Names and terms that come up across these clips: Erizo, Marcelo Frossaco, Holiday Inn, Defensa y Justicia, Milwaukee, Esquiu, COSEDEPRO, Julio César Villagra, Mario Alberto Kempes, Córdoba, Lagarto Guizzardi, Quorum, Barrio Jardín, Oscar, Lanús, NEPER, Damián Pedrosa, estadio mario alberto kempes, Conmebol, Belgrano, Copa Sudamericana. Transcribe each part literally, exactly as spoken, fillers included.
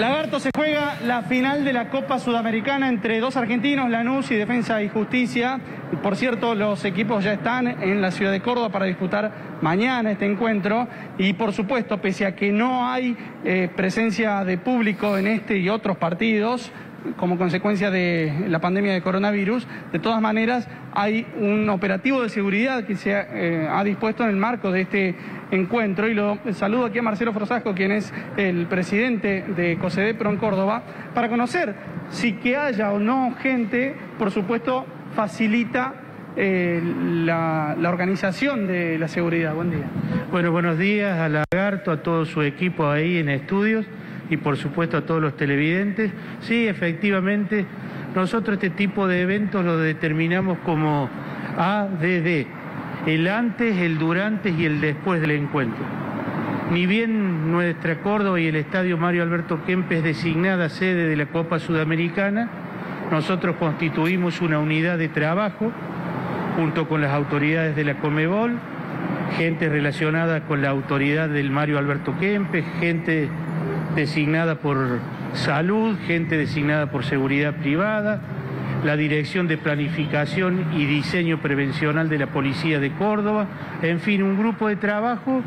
Lagarto, se juega la final de la Copa Sudamericana entre dos argentinos, Lanús y Defensa y Justicia. Por cierto, los equipos ya están en la ciudad de Córdoba para disputar mañana este encuentro. Y por supuesto, pese a que no hay eh, presencia de público en este y otros partidos, como consecuencia de la pandemia de coronavirus, de todas maneras hay un operativo de seguridad que se ha, eh, ha dispuesto en el marco de este encuentro, y lo saludo aquí a Marcelo Frossaco, quien es el presidente de COSEDEPRO en Córdoba, para conocer si que haya o no gente, por supuesto, facilita eh, la, la organización de la seguridad. Buen día. Bueno, buenos días a Lagarto, a todo su equipo ahí en estudios, y por supuesto a todos los televidentes. Sí, efectivamente, nosotros este tipo de eventos lo determinamos como A D D, el antes, el durante y el después del encuentro. Ni bien nuestra Córdoba y el estadio Mario Alberto Kempes, designada sede de la Copa Sudamericana, nosotros constituimos una unidad de trabajo junto con las autoridades de la Conmebol, gente relacionada con la autoridad del Mario Alberto Kempes, gente designada por salud, gente designada por seguridad privada, la Dirección de Planificación y Diseño Prevencional de la Policía de Córdoba, en fin, un grupo de trabajo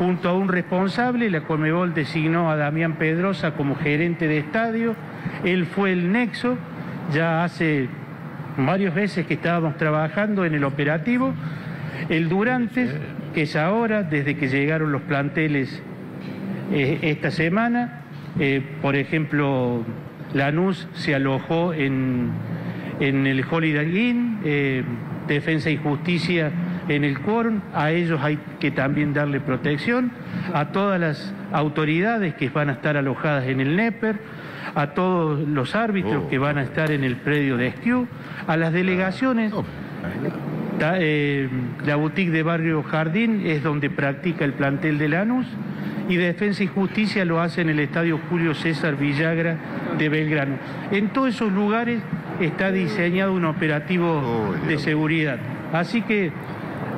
junto a un responsable. La Conmebol designó a Damián Pedrosa como gerente de estadio, él fue el nexo, ya hace varias veces que estábamos trabajando en el operativo. El durante, que es ahora, desde que llegaron los planteles esta semana, eh, por ejemplo, Lanús se alojó en, en el Holiday Inn, eh, Defensa y Justicia en el Quorum. A ellos hay que también darle protección, a todas las autoridades que van a estar alojadas en el NEPER, a todos los árbitros oh. que van a estar en el predio de Esquiu, a las delegaciones. Oh. Ta, eh, la boutique de Barrio Jardín es donde practica el plantel de Lanús, y Defensa y Justicia lo hace en el estadio Julio César Villagra de Belgrano. En todos esos lugares está diseñado un operativo de seguridad. Así que,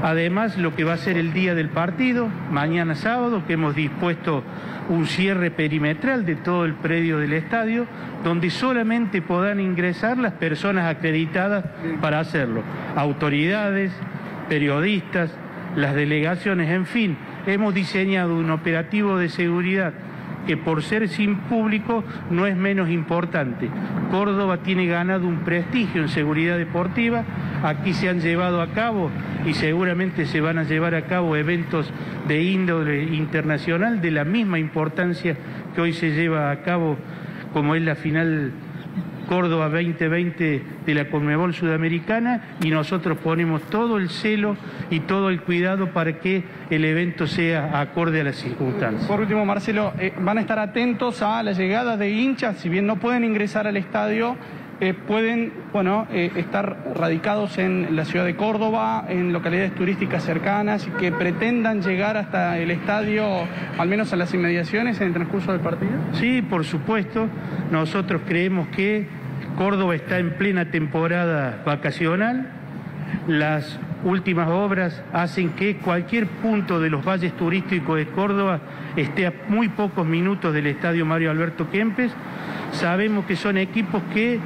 además, lo que va a ser el día del partido, mañana sábado, que hemos dispuesto un cierre perimetral de todo el predio del estadio, donde solamente podrán ingresar las personas acreditadas para hacerlo. Autoridades, periodistas, las delegaciones, en fin. Hemos diseñado un operativo de seguridad que, por ser sin público, no es menos importante. Córdoba tiene ganado un prestigio en seguridad deportiva. Aquí se han llevado a cabo y seguramente se van a llevar a cabo eventos de índole internacional de la misma importancia que hoy se lleva a cabo, como es la final Córdoba veinte veinte de la Conmebol Sudamericana, y nosotros ponemos todo el celo y todo el cuidado para que el evento sea acorde a las circunstancias. Por último, Marcelo, eh, van a estar atentos a la llegada de hinchas. Si bien no pueden ingresar al estadio, eh, pueden bueno, eh, estar radicados en la ciudad de Córdoba, en localidades turísticas cercanas, y que pretendan llegar hasta el estadio, al menos a las inmediaciones, en el transcurso del partido. Sí, por supuesto. Nosotros creemos que Córdoba está en plena temporada vacacional. Las últimas obras hacen que cualquier punto de los valles turísticos de Córdoba esté a muy pocos minutos del estadio Mario Alberto Kempes. Sabemos que son equipos que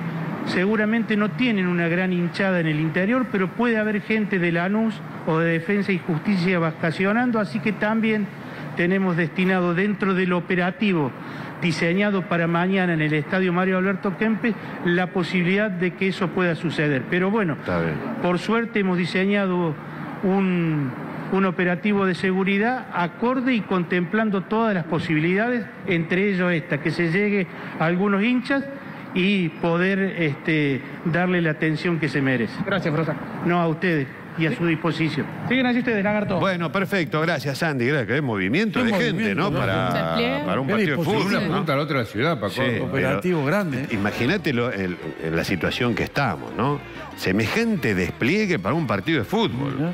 seguramente no tienen una gran hinchada en el interior, pero puede haber gente de Lanús o de Defensa y Justicia vacacionando, así que también tenemos destinado, dentro del operativo diseñado para mañana en el estadio Mario Alberto Kempes, la posibilidad de que eso pueda suceder. Pero bueno, por suerte hemos diseñado un, un operativo de seguridad acorde y contemplando todas las posibilidades, entre ellos esta, que se llegue a algunos hinchas y poder este, darle la atención que se merece. Gracias, Frossaco. No, a ustedes. Y a su disposición. Siguen allí ustedes, Lagarto. Bueno, perfecto, gracias, Sandy. Gracias, que hay movimiento de movimiento, gente, ¿no? ¿no? Para, para un partido de fútbol. Una punta a la otra de la ciudad, para sí, un operativo grande. Imagínate la situación que estamos, ¿no? Semejante despliegue para un partido de fútbol.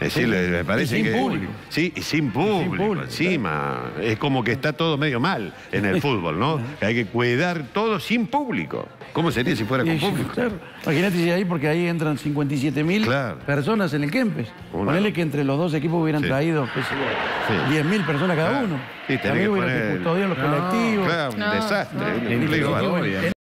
Es decir, sí, me parece y sin que... público. Sí, y sin público, sin público encima. Claro. Es como que está todo medio mal en el fútbol, ¿no? Hay que cuidar todo sin público. ¿Cómo sería si fuera con público? Claro. Imagínate si ahí, porque ahí entran cincuenta y siete mil claro. personas en el Kempes. Una... Ponele que entre los dos equipos hubieran sí. traído pues, sí. diez mil personas cada claro. uno. Y tenés que poner... que custodian los no. colectivos. Claro, un no. desastre. No.